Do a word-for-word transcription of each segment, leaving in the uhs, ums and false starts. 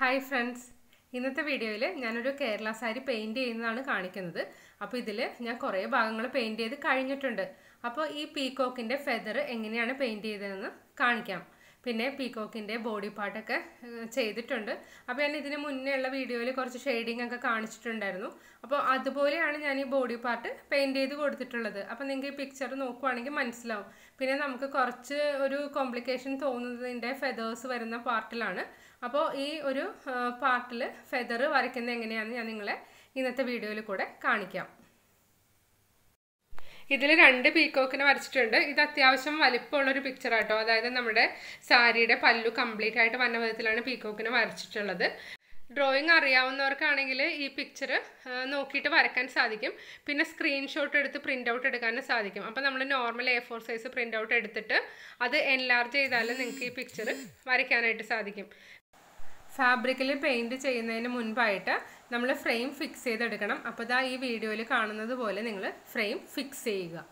Hi friends, in this video, I will paint Kerala saree. I will paint this peacock. I will peacock feather. I will paint this peacock body part. I will show this video in shading. I will paint body part. I picture. I Now, this part is feather. I will show this video. This is two peacock. This is a picture of the saree. We will complete the peacock. Drawing this picture. We will screenshot and print out. We will normal A four size print out. That is enlarge this picture. Fabric paint cheyyunnadinu munpayittu nammal frame fix cheyedukanam appo da ee video il kaanunnathu pole ningal frame fix cheyyuka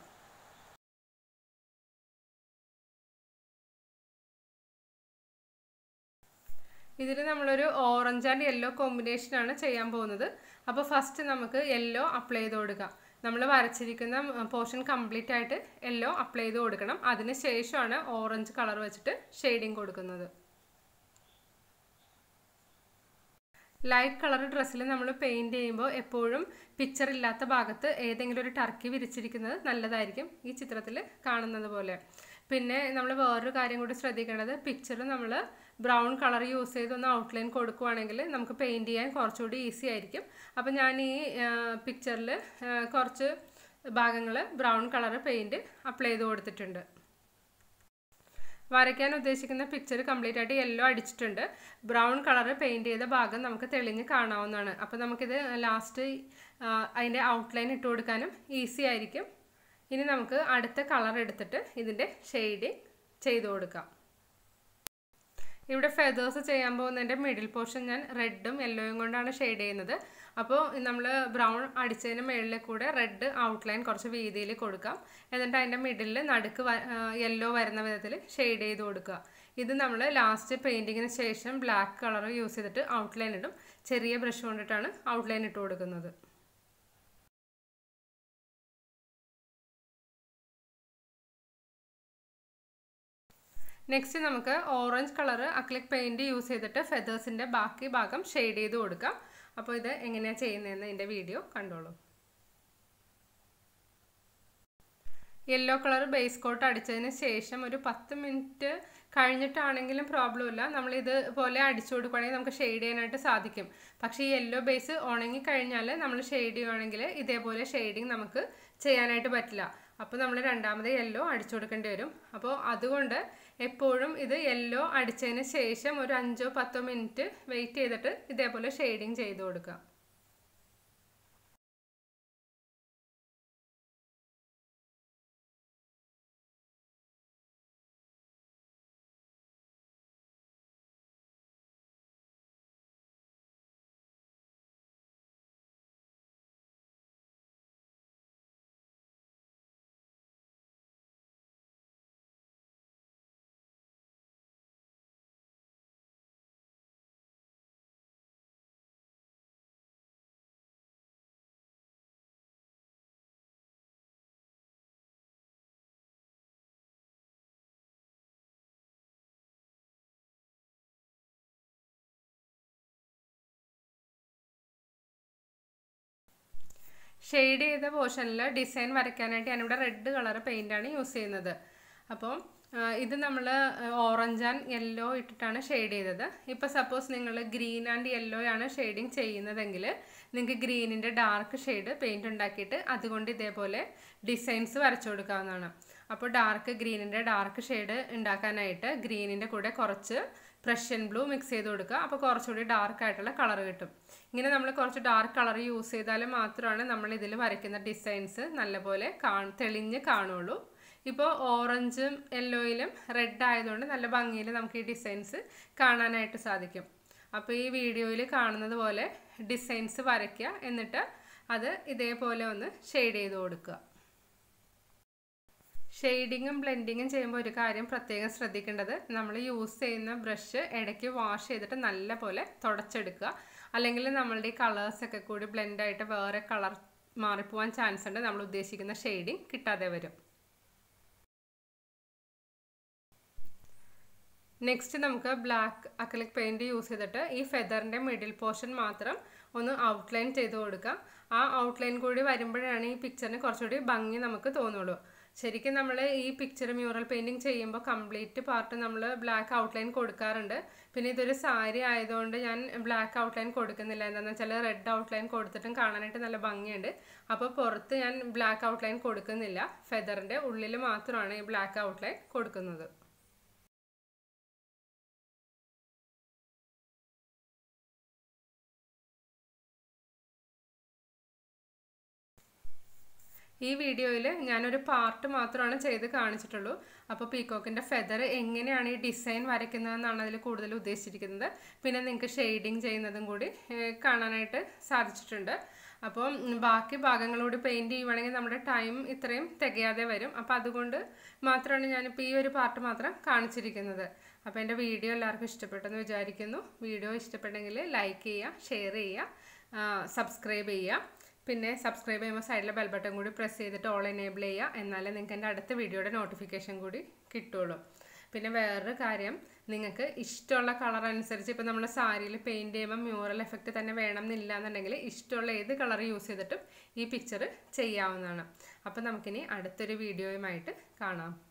idile nammal oru orange and yellow combination aanu cheyyan povunnathu appo first namakku yellow apply cheyeduka നമ്മൾ വരച്ചിരിക്കുന്ന portion complete ആയിട്ട് yellow apply ചെയ്തു കൊടുക്കണം അതിനുശേഷമാണ് orange colour വെച്ചിട്ട് shading കൊടുക്കുന്നത് Light colored dress, we will paint the picture in the bagathe, a turkey with chicken, Naladakim, each itratile, Kanan the Bole. Pinne, number carrying wood stradigana, picture number brown colour usage on the outline code quangle, Namka paint and corchudi easy Idikim. Apanani picture le corch bagangla, brown colour paint, apply the word the tender. Varicano the picture completed yellow ditched under brown colour paint the bargain, Namka telling a carna Apanamaka last outline it told canum, easy Iricum. In Namka add the colour editor, in the shading, Chayodka. If the feathers and the middle portion and red, yellow and a shade another, Apo in the brown addition middle coda, red outline corsa videle codka, and then in the middle and yellow varna shade doduka. This is the last painting in station, black colour use it to outline it, cherry brush on it and outline it to another. Next, we will use orange color acrylic paint to use the feathers in the back and shade it. Now, we will see this video. Yellow color base coat is ten minutes. If you have problem, we will add the shade in the same way. If you have yellow base, we will shade it in the same way. Then we will add the yellow. Then we will add the yellow and five to ten minutes. Wait for the shading. Shade is the portion design varicana and red color paint and use another. Upon either orange and yellow it turn a shade either. If suppose Ningala green and yellow and a shading chay in the angular, Ninka green in the dark shade paint and decate, Adundi de pole, designs varchodana. Upper dark green in the dark shade in Dakanaita, green in the coda corcher. Prussian blue mix ചെയ്തുകൊടുക്കുക അപ്പോൾ കുറച്ചുകൂടി dark ആയിട്ടുള്ള colour കിട്ടും ഇങ്ങനെ നമ്മൾ കുറച്ച് dark colour use ചെയ്താൽ മാത്രമാണ് നമ്മൾ ഇതിൽ വരയ്ക്കുന്ന ഡിസൈൻസ് നല്ലപോലെ തെളിഞ്ഞു കാണുള്ളൂ ഇപ്പോൾ ഓറഞ്ചും യെല്ലോയിലും റെഡ് ആയതുകൊണ്ട് നല്ല ഭംഗിയിൽ നമുക്ക് ഈ ഡിസൈൻസ് കാണാനായിട്ട് സാധിക്കും അപ്പോൾ ഈ വീഡിയോയിൽ കാണുന്നത് പോലെ ഡിസൈൻസ് വരയ്ക്കുക എന്നിട്ട് അത് ഇതേപോലെ ഒന്ന് ഷേഡ് ചെയ്തു കൊടുക്കുക ഷെയ്ഡിങ്ങും ബ്ലെൻഡിങ്ങും ചെയ്യുമ്പോൾ ഒരു കാര്യം പ്രത്യേകം ശ്രദ്ധിക്കേണ്ടത് നമ്മൾ യൂസ് ചെയ്യുന്ന ബ്രഷ് ഇടയ്ക്ക് വാഷ് ചെയ്തിട്ട് നല്ലപോലെ തുടച്ചെടുക്കുക അല്ലെങ്കിൽ നമ്മളുടെ കളേഴ്സ് ഒക്കെ കൂടി ബ്ലെൻഡ് ആയിട്ട് വേറെ കളർ മാറിപ്പോവാൻ ചാൻസ് ഉണ്ട് നമ്മൾ ഉദ്ദേശിക്കുന്ന ഷെയ്ഡിങ് കിട്ടാതെ വരും നെക്സ്റ്റ് നമുക്ക് ബ്ലാക്ക് അക്രിലിക് പെയിന്റ് യൂസ് ചെയ്തിട്ട് ഈ ഫെദറിന്റെ മിഡിൽ പോർഷൻ മാത്രം ഒന്ന് ഔട്ട്ലൈൻ ചെയ്തു കൊടുക്കാം ആ ഔട്ട്ലൈൻ കൂടി വരുമ്പോഴാണ് ഈ പിക്ചറിന് കുറച്ചുകൂടി ഭംഗി നമുക്ക് തോന്നുള്ളൂ ശരിക്കും നമ്മൾ ഈ പിക്ചർ മ്യൂറൽ പെയിന്റിംഗ് ചെയ്യുമ്പോൾ കംപ്ലീറ്റ് പാർട്ട് നമ്മൾ ബ്ലാക്ക് ഔട്ട്ലൈൻ കൊടുക്കാറുണ്ട് പിന്നെ ഇതൊരു സാരി ആയതുകൊണ്ട് ഞാൻ ബ്ലാക്ക് ഔട്ട്ലൈൻ കൊടുക്കുന്നില്ല എന്താണെന്ന് വെച്ചാൽ റെഡ് ഔട്ട്ലൈൻ കൊടുത്തിട്ടും കാണാനായിട്ട് നല്ല ഭംഗിയുണ്ട് അപ്പോൾ പുറത്ത് ഞാൻ ബ്ലാക്ക് ഔട്ട്ലൈൻ കൊടുക്കുന്നില്ല ഫെദറിൻ്റെ ഉള്ളിൽ മാത്രമാണ് ഈ ബ്ലാക്ക് ഔട്ട്ലൈൻ കൊടുക്കുന്നത് ഈ വീഡിയോയിൽ ഞാനൊരു പാർട്ട് മാത്രമാണ് ചെയ്ത് കാണിച്ചിട്ടുള്ളൂ അപ്പോൾ പീകോക്കിൻ്റെ ഫെദർ എങ്ങനെയാണ് ഈ ഡിസൈൻ വരയ്ക്കുന്നതെന്നാണ് അതിൽ കൂടുതൽ ഉദ്ദേശിച്ചിരിക്കുന്നത് പിന്നെ നിങ്ങൾക്ക് ഷെയ്ഡിങ് ചെയ്യുന്നതും കൂടി കാണാനായിട്ട് സാധിച്ചിട്ടുണ്ട് അപ്പോൾ ബാക്കി ഭാഗങ്ങളോട് പെയിൻറ്റ് ചെയ്യുവാണെങ്കിൽ നമ്മുടെ ടൈം ഇത്രയും തികയാതെ വരും അപ്പോൾ അതുകൊണ്ട് മാത്രമാണ് ഞാനിപ്പോൾ ഈ ഒരു പാർട്ട് മാത്രം കാണിച്ചിരിക്കുന്നത് അപ്പോൾ എൻ്റെ വീഡിയോ എല്ലാവർക്കും ഇഷ്ടപ്പെട്ടെന്ന് വിചാരിക്കുന്നു വീഡിയോ ഇഷ്ടപ്പെട്ടെങ്കിൽ ലൈക്ക് ചെയ്യുക ഷെയർ ചെയ്യുക സബ്സ്ക്രൈബ് ചെയ്യുക പിന്നെ സബ്സ്ക്രൈബ് ചെയ്യുമ്പോൾ സൈഡിലെ ബെൽ ബട്ടൺ കൂടി പ്രസ് ചെയ്തിട്ട് ഓൾ എനേബിൾ ചെയ്യുക എന്നാലേ നിങ്ങൾക്ക് എൻ്റെ അടുത്ത വീഡിയോയുടെ നോട്ടിഫിക്കേഷൻ കൂടി കിട്ടുള്ളൂ പിന്നെ വേറൊരു കാര്യം നിങ്ങൾക്ക് ഇഷ്ടമുള്ള കളർ അനുസരിച്ച് ഇപ്പോൾ നമ്മൾ സാരിയിൽ പെയിൻറ്റ് ചെയ്യുമ്പോൾ മ്യൂറൽ എഫക്റ്റ് തന്നെ വേണം എന്നില്ല എന്നുണ്ടെങ്കിൽ ഇഷ്ടമുള്ള ഏത് കളർ യൂസ് ചെയ്തിട്ടും ഈ പിക്ചർ ചെയ്യാവുന്നതാണ് അപ്പോൾ നമുക്കിനി അടുത്തൊരു വീഡിയോയുമായിട്ട് കാണാം.